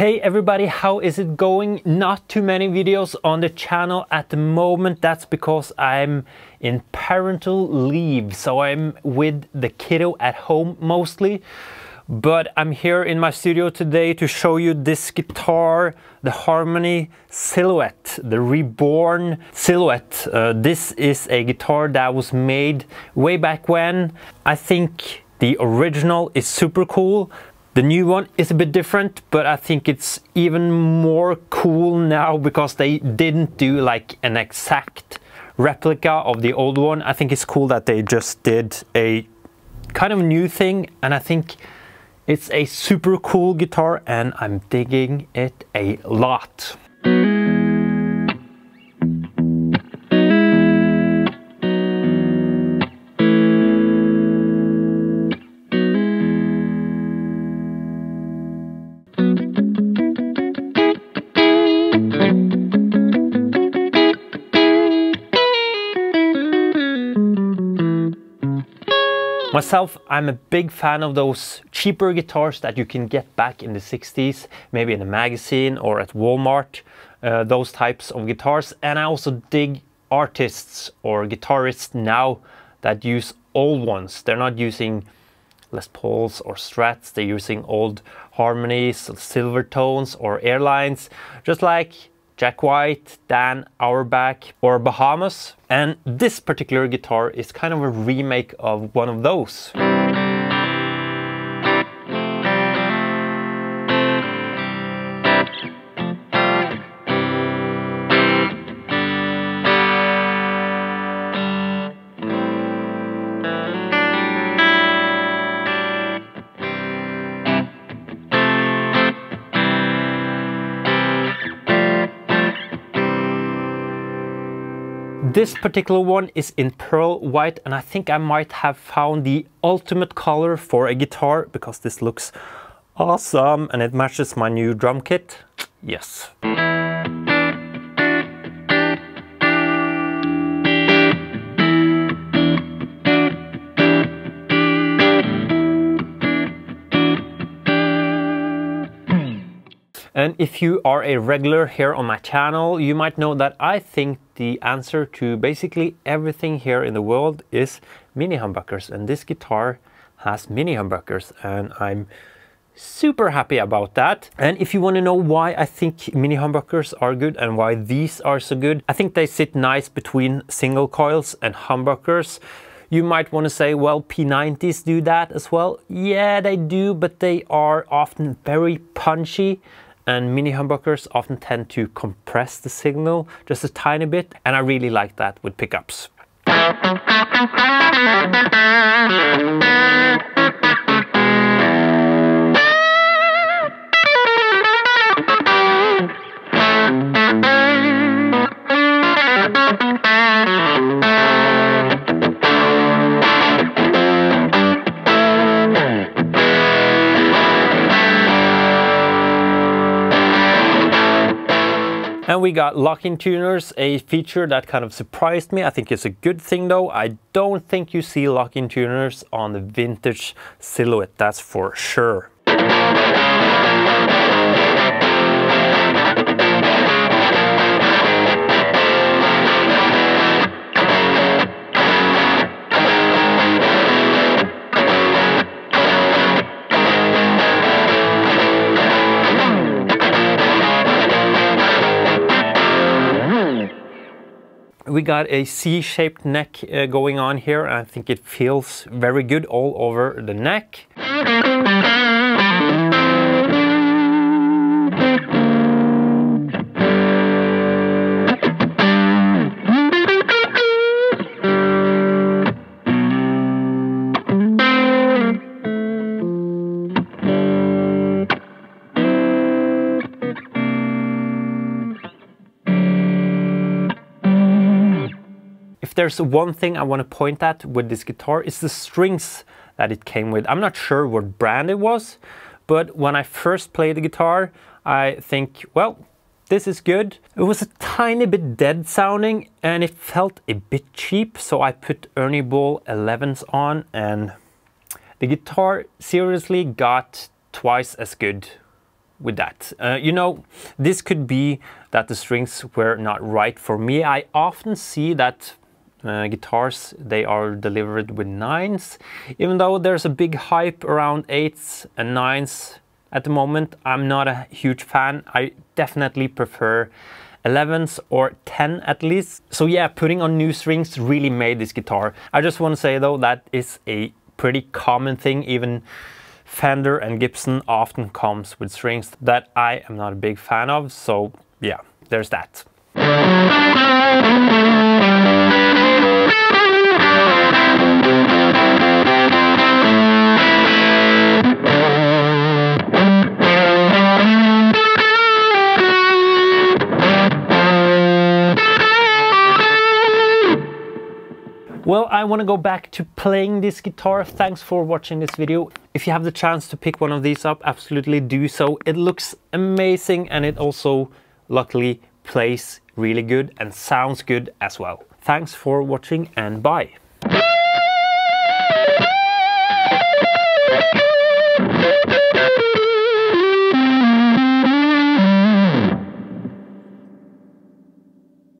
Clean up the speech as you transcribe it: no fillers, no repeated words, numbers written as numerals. Hey everybody, how is it going? Not too many videos on the channel at the moment. That's because I'm in parental leave, so I'm with the kiddo at home mostly. But I'm here in my studio today to show you this guitar, the Harmony Silhouette, the reborn Silhouette. This is a guitar that was made way back when. I think the original is super cool. The new one is a bit different, but I think it's even more cool now because they didn't do like an exact replica of the old one. I think it's cool that they just did a kind of new thing, and I think it's a super cool guitar and I'm digging it a lot. Myself, I'm a big fan of those cheaper guitars that you can get back in the 60s, maybe in a magazine or at Walmart, those types of guitars. And I also dig artists or guitarists now that use old ones. They're not using Les Pauls or Strats, they're using old Harmonies, Silvertones or Airlines, just like Jack White, Dan Auerbach or Bahamas. And this particular guitar is kind of a remake of one of those. This particular one is in pearl white, and I think I might have found the ultimate color for a guitar because this looks awesome and it matches my new drum kit. Yes. And if you are a regular here on my channel, you might know that I think the answer to basically everything here in the world is mini humbuckers. And this guitar has mini humbuckers and I'm super happy about that. And if you want to know why I think mini humbuckers are good and why these are so good, I think they sit nice between single coils and humbuckers. You might want to say, well, P90s do that as well. Yeah, they do, but they are often very punchy. And mini humbuckers often tend to compress the signal just a tiny bit, and I really like that with pickups. And we got lock-in tuners, a feature that kind of surprised me. I think it's a good thing though. I don't think you see lock-in tuners on the vintage Silhouette, that's for sure. We got a C-shaped neck going on here, and I think it feels very good all over the neck. If there's one thing I want to point at with this guitar, it's the strings that it came with. I'm not sure what brand it was, but when I first played the guitar, I think, well, this is good. It was a tiny bit dead sounding and it felt a bit cheap, so I put Ernie Ball 11s on and the guitar seriously got twice as good. with that. You know, this could be that the strings were not right for me. I often see that guitars, they are delivered with 9s, even though there's a big hype around 8s and 9s at the moment. I'm not a huge fan. I definitely prefer 11s or 10 at least. So yeah, putting on new strings really made this guitar. I just want to say though, that is a pretty common thing. Even Fender and Gibson often comes with strings that I am not a big fan of. So yeah, there's that. Well, I want to go back to playing this guitar. Thanks for watching this video. If you have the chance to pick one of these up, absolutely do so. It looks amazing and it also luckily plays really good and sounds good as well. Thanks for watching and bye.